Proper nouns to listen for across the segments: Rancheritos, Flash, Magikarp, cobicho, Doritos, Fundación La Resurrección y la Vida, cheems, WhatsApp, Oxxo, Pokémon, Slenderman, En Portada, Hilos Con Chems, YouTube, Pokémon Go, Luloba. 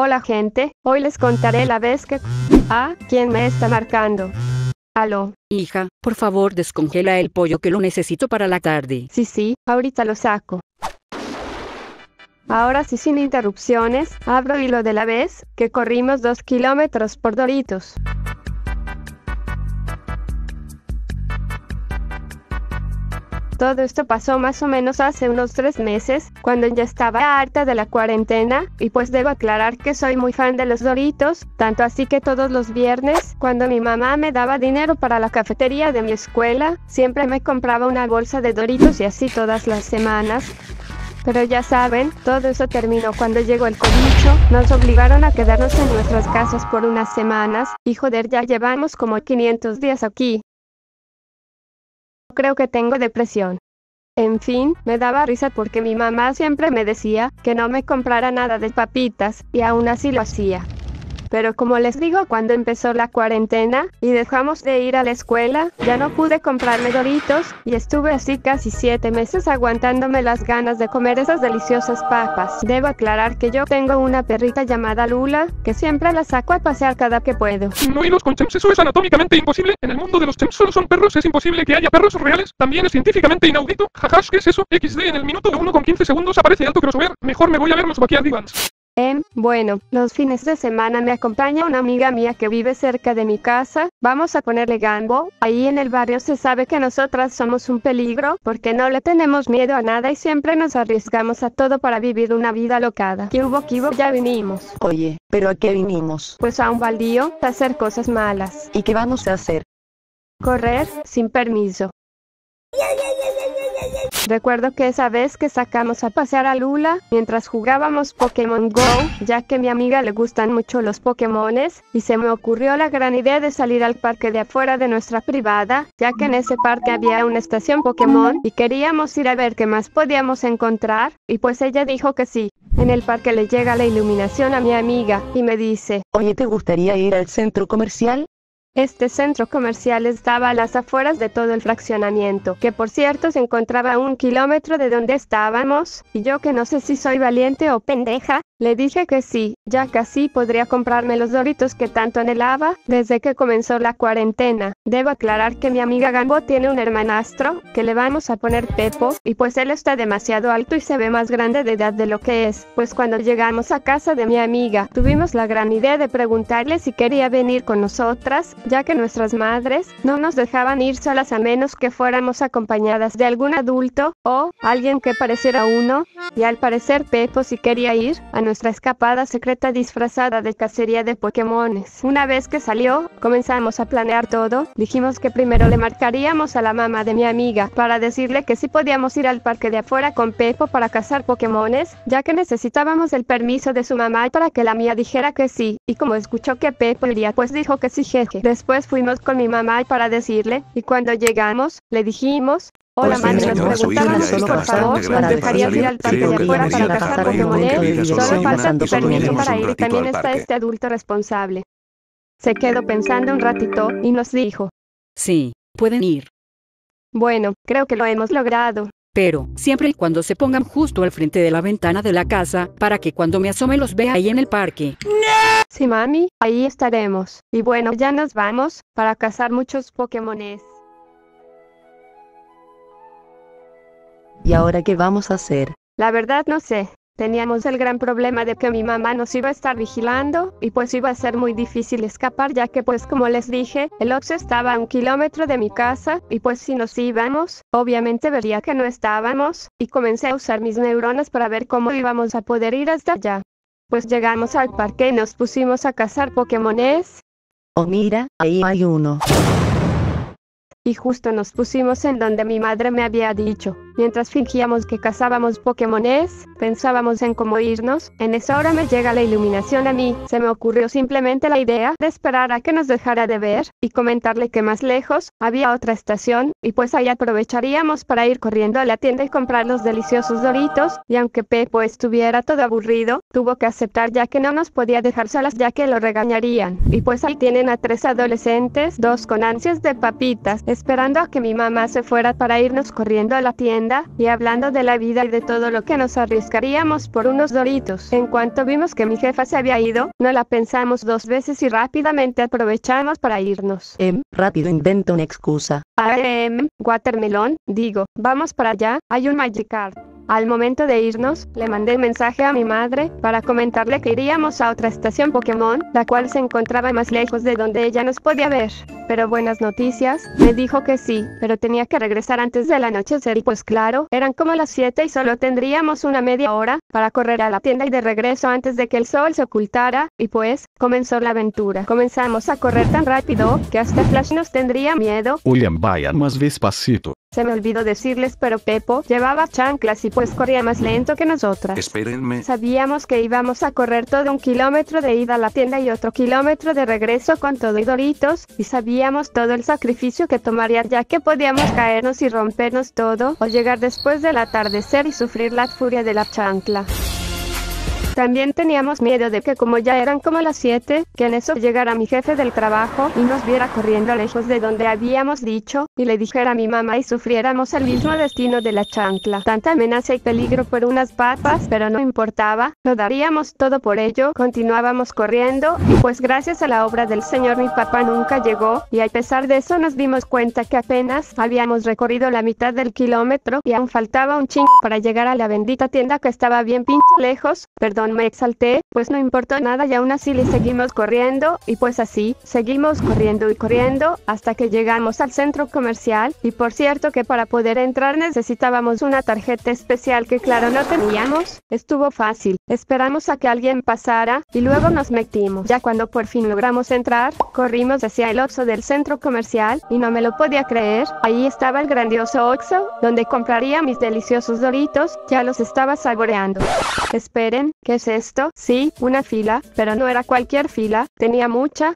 Hola gente, hoy les contaré la vez que... Ah, ¿quién me está marcando? Aló. Hija, por favor descongela el pollo que lo necesito para la tarde. Sí, ahorita lo saco. Ahora sí, sin interrupciones, abro hilo de la vez que corrimos 2 kilómetros por Doritos. Todo esto pasó más o menos hace unos 3 meses, cuando ya estaba harta de la cuarentena, y pues debo aclarar que soy muy fan de los Doritos, tanto así que todos los viernes, cuando mi mamá me daba dinero para la cafetería de mi escuela, siempre me compraba una bolsa de Doritos y así todas las semanas. Pero ya saben, todo eso terminó cuando llegó el cobicho, nos obligaron a quedarnos en nuestras casas por unas semanas, y joder, ya llevamos como 500 días aquí. Creo que tengo depresión. En fin, me daba risa porque mi mamá siempre me decía que no me comprara nada de papitas, y aún así lo hacía. Pero como les digo, cuando empezó la cuarentena y dejamos de ir a la escuela, ya no pude comprarme Doritos, y estuve así casi 7 meses aguantándome las ganas de comer esas deliciosas papas. Debo aclarar que yo tengo una perrita llamada Lula, que siempre la saco a pasear cada que puedo. No iros con Chimps, eso es anatómicamente imposible. En el mundo de los Chimps solo son perros, es imposible que haya perros reales. También es científicamente inaudito. Jajas, ¿qué es eso? XD, en el minuto de 1:15 segundos aparece alto crossover. Mejor me voy a ver los Backyard Divans. Bueno, los fines de semana me acompaña una amiga mía que vive cerca de mi casa, vamos a ponerle Gambo. Ahí en el barrio se sabe que nosotras somos un peligro, porque no le tenemos miedo a nada y siempre nos arriesgamos a todo para vivir una vida alocada. ¿Qué hubo? Ya vinimos. Oye, ¿pero a qué vinimos? Pues a un baldío, a hacer cosas malas. ¿Y qué vamos a hacer? Correr, sin permiso. Recuerdo que esa vez que sacamos a pasear a Lula, mientras jugábamos Pokémon Go, ya que a mi amiga le gustan mucho los Pokémones, y se me ocurrió la gran idea de salir al parque de afuera de nuestra privada, ya que en ese parque había una estación Pokémon, y queríamos ir a ver qué más podíamos encontrar, y pues ella dijo que sí. En el parque le llega la iluminación a mi amiga, y me dice: Oye, ¿te gustaría ir al centro comercial? Este centro comercial estaba a las afueras de todo el fraccionamiento, que por cierto se encontraba a 1 kilómetro de donde estábamos, y yo, que no sé si soy valiente o pendeja, le dije que sí, ya casi podría comprarme los Doritos que tanto anhelaba desde que comenzó la cuarentena. Debo aclarar que mi amiga Gambo tiene un hermanastro, que le vamos a poner Pepo, y pues él está demasiado alto y se ve más grande de edad de lo que es. Pues cuando llegamos a casa de mi amiga, tuvimos la gran idea de preguntarle si quería venir con nosotras, ya que nuestras madres no nos dejaban ir solas a menos que fuéramos acompañadas de algún adulto o alguien que pareciera uno, y al parecer Pepo sí quería ir a nuestra escapada secreta disfrazada de cacería de Pokémones. Una vez que salió, comenzamos a planear todo. Dijimos que primero le marcaríamos a la mamá de mi amiga para decirle que sí podíamos ir al parque de afuera con Pepo para cazar Pokémones, ya que necesitábamos el permiso de su mamá para que la mía dijera que sí, y como escuchó que Pepo iría, pues dijo que sí, jeje. Después fuimos con mi mamá para decirle, y cuando llegamos, le dijimos: Hola, mami, nos preguntaban solo, por favor, ¿nos dejarías ir al parque de afuera para cazar Pokémones? Solo falta tu permiso para ir y también está este adulto responsable. Se quedó pensando un ratito, y nos dijo: Sí, pueden ir. Bueno, creo que lo hemos logrado. Pero, siempre y cuando se pongan justo al frente de la ventana de la casa, para que cuando me asome los vea ahí en el parque. ¡No! Sí, mami, ahí estaremos. Y bueno, ya nos vamos, para cazar muchos Pokémones. ¿Y ahora qué vamos a hacer? La verdad no sé. Teníamos el gran problema de que mi mamá nos iba a estar vigilando, y pues iba a ser muy difícil escapar, ya que, pues como les dije, el Oxxo estaba a 1 kilómetro de mi casa, y pues si nos íbamos, obviamente vería que no estábamos, y comencé a usar mis neuronas para ver cómo íbamos a poder ir hasta allá. Pues llegamos al parque y nos pusimos a cazar Pokémones. Oh, mira, ahí hay uno. Y justo nos pusimos en donde mi madre me había dicho. Mientras fingíamos que cazábamos Pokémones, pensábamos en cómo irnos. En esa hora me llega la iluminación a mí. Se me ocurrió simplemente la idea de esperar a que nos dejara de ver, y comentarle que más lejos había otra estación, y pues ahí aprovecharíamos para ir corriendo a la tienda y comprar los deliciosos Doritos. Y aunque Pepo estuviera todo aburrido, tuvo que aceptar, ya que no nos podía dejar solas, ya que lo regañarían. Y pues ahí tienen a 3 adolescentes, 2 con ansias de papitas, esperando a que mi mamá se fuera para irnos corriendo a la tienda. tienda, y hablando de la vida y de todo lo que nos arriesgaríamos por unos Doritos. En cuanto vimos que mi jefa se había ido, no la pensamos dos veces y rápidamente aprovechamos para irnos. Rápido invento una excusa. Watermelon, digo, vamos para allá, hay un Magikarp. Al momento de irnos, le mandé mensaje a mi madre, para comentarle que iríamos a otra estación Pokémon, la cual se encontraba más lejos de donde ella nos podía ver. Pero buenas noticias, me dijo que sí, pero tenía que regresar antes del anochecer y pues claro, eran como las 7 y solo tendríamos una media hora, para correr a la tienda y de regreso antes de que el sol se ocultara, y pues, comenzó la aventura. Comenzamos a correr tan rápido, que hasta Flash nos tendría miedo. Oigan, vayan más despacito. Se me olvidó decirles, pero Pepo llevaba chanclas y pues corría más lento que nosotras. Espérenme. Sabíamos que íbamos a correr todo un kilómetro de ida a la tienda y otro kilómetro de regreso con todo y Doritos, y sabíamos todo el sacrificio que tomaría ya que podíamos caernos y rompernos todo, o llegar después del atardecer y sufrir la furia de la chancla. También teníamos miedo de que como ya eran como las 7, que en eso llegara mi jefe del trabajo y nos viera corriendo lejos de donde habíamos dicho, y le dijera a mi mamá y sufriéramos el mismo destino de la chancla. Tanta amenaza y peligro por unas papas, pero no importaba, lo daríamos todo por ello. Continuábamos corriendo, y pues gracias a la obra del Señor mi papá nunca llegó, y a pesar de eso nos dimos cuenta que apenas habíamos recorrido la mitad del kilómetro, y aún faltaba un chingo para llegar a la bendita tienda que estaba bien pinche lejos. Perdón, me exalté, pues no importó nada y aún así le seguimos corriendo, y pues así, seguimos corriendo y corriendo, hasta que llegamos al centro comercial, y por cierto que para poder entrar necesitábamos una tarjeta especial que claro no teníamos. Estuvo fácil, esperamos a que alguien pasara, y luego nos metimos. Ya cuando por fin logramos entrar, corrimos hacia el Oxxo del centro comercial, y no me lo podía creer, ahí estaba el grandioso Oxxo, donde compraría mis deliciosos Doritos, ya los estaba saboreando. Esperen, ¿qué es esto? Sí, una fila, pero no era cualquier fila, tenía mucha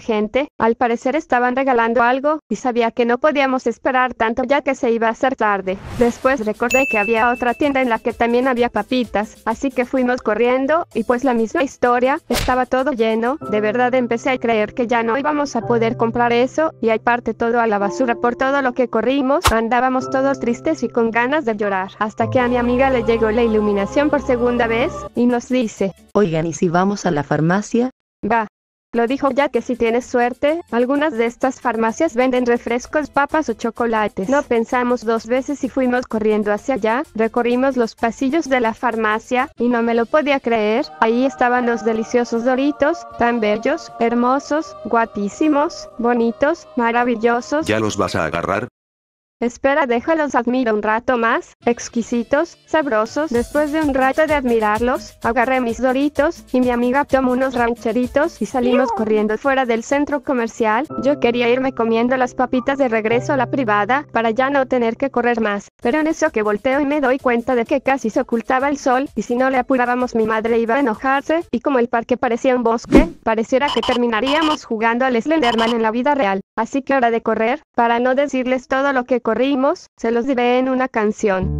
gente, al parecer estaban regalando algo, y sabía que no podíamos esperar tanto ya que se iba a hacer tarde. Después recordé que había otra tienda en la que también había papitas, así que fuimos corriendo, y pues la misma historia, estaba todo lleno. De verdad empecé a creer que ya no íbamos a poder comprar eso, y aparte todo a la basura por todo lo que corrimos, andábamos todos tristes y con ganas de llorar, hasta que a mi amiga le llegó la iluminación por segunda vez, y nos dice: oigan, ¿y si vamos a la farmacia? Va, lo dijo, ya que si tienes suerte, algunas de estas farmacias venden refrescos, papas o chocolates. No pensamos dos veces y fuimos corriendo hacia allá. Recorrimos los pasillos de la farmacia, y no me lo podía creer, ahí estaban los deliciosos Doritos, tan bellos, hermosos, guapísimos, bonitos, maravillosos. ¿Ya los vas a agarrar? Espera, déjalos admiro un rato más, exquisitos, sabrosos. Después de un rato de admirarlos, agarré mis Doritos, y mi amiga tomó unos rancheritos, y salimos corriendo fuera del centro comercial. Yo quería irme comiendo las papitas de regreso a la privada, para ya no tener que correr más, pero en eso que volteo y me doy cuenta de que casi se ocultaba el sol, y si no le apurábamos mi madre iba a enojarse, y como el parque parecía un bosque, pareciera que terminaríamos jugando al Slenderman en la vida real. Así que hora de correr, para no decirles todo lo que corrimos, se los diré en una canción.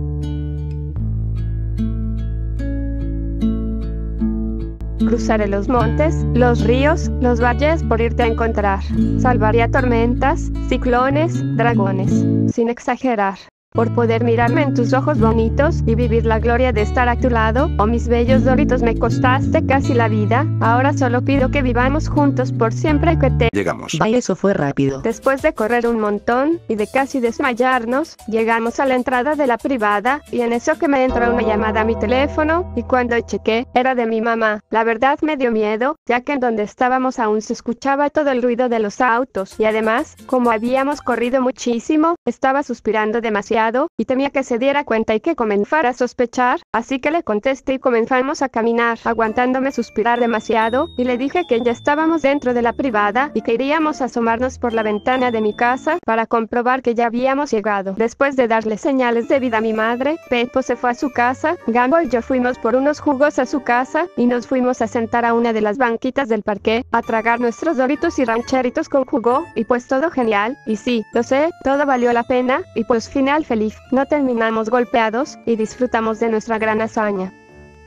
Cruzaré los montes, los ríos, los valles por irte a encontrar. Salvaría tormentas, ciclones, dragones, sin exagerar. Por poder mirarme en tus ojos bonitos, y vivir la gloria de estar a tu lado. Oh, mis bellos Doritos, me costaste casi la vida, ahora solo pido que vivamos juntos por siempre que te... Llegamos. Vaya, eso fue rápido. Después de correr un montón, y de casi desmayarnos, llegamos a la entrada de la privada, y en eso que me entró una llamada a mi teléfono, y cuando chequé, era de mi mamá. La verdad me dio miedo, ya que en donde estábamos aún se escuchaba todo el ruido de los autos, y además, como habíamos corrido muchísimo, estaba suspirando demasiado, y temía que se diera cuenta y que comenzara a sospechar, así que le contesté y comenzamos a caminar, aguantándome suspirar demasiado, y le dije que ya estábamos dentro de la privada, y que iríamos a asomarnos por la ventana de mi casa, para comprobar que ya habíamos llegado. Después de darle señales de vida a mi madre, Pepo se fue a su casa, Gambo y yo fuimos por unos jugos a su casa, y nos fuimos a sentar a una de las banquitas del parque, a tragar nuestros Doritos y rancheritos con jugo, y pues todo genial, y sí, lo sé, todo valió la pena, y pues final feliz. No terminamos golpeados, y disfrutamos de nuestra gran hazaña.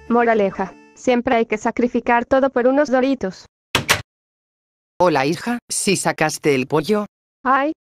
Moraleja: siempre hay que sacrificar todo por unos Doritos. Hola, hija, ¿sí sacaste el pollo? Ay.